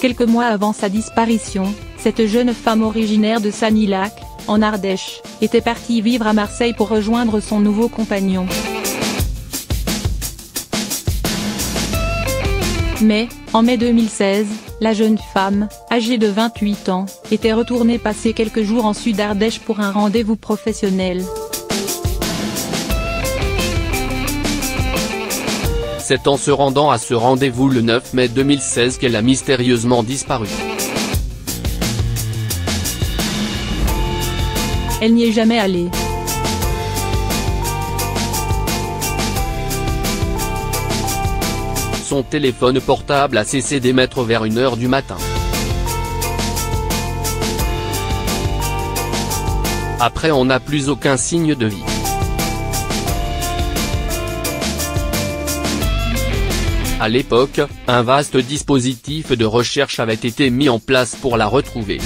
Quelques mois avant sa disparition, cette jeune femme originaire de Sanilac, en Ardèche, était partie vivre à Marseille pour rejoindre son nouveau compagnon. Mais, en mai 2016, la jeune femme, âgée de 28 ans, était retournée passer quelques jours en Sud-Ardèche pour un rendez-vous professionnel. C'est en se rendant à ce rendez-vous le 9 mai 2016 qu'elle a mystérieusement disparu. Elle n'y est jamais allée. Son téléphone portable a cessé d'émettre vers 1h du matin. Après, on n'a plus aucun signe de vie. À l'époque, un vaste dispositif de recherche avait été mis en place pour la retrouver.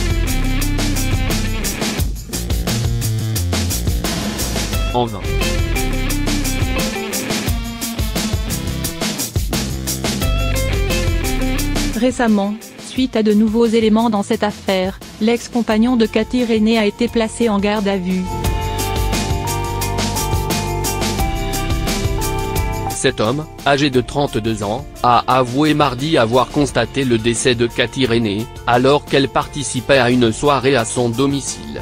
En vain. Récemment, suite à de nouveaux éléments dans cette affaire, l'ex-compagnon de Cathy Rehner a été placé en garde à vue. Cet homme, âgé de 32 ans, a avoué mardi avoir constaté le décès de Cathy Rehner, alors qu'elle participait à une soirée à son domicile.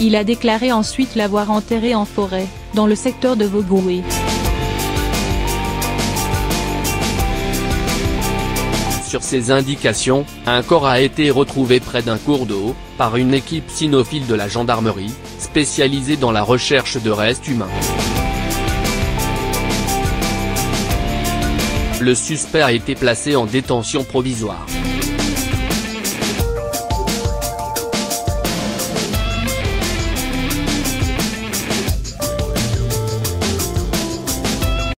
Il a déclaré ensuite l'avoir enterrée en forêt, dans le secteur de Vaugoué. Sur ces indications, un corps a été retrouvé près d'un cours d'eau, par une équipe cynophile de la gendarmerie, spécialisée dans la recherche de restes humains. Le suspect a été placé en détention provisoire.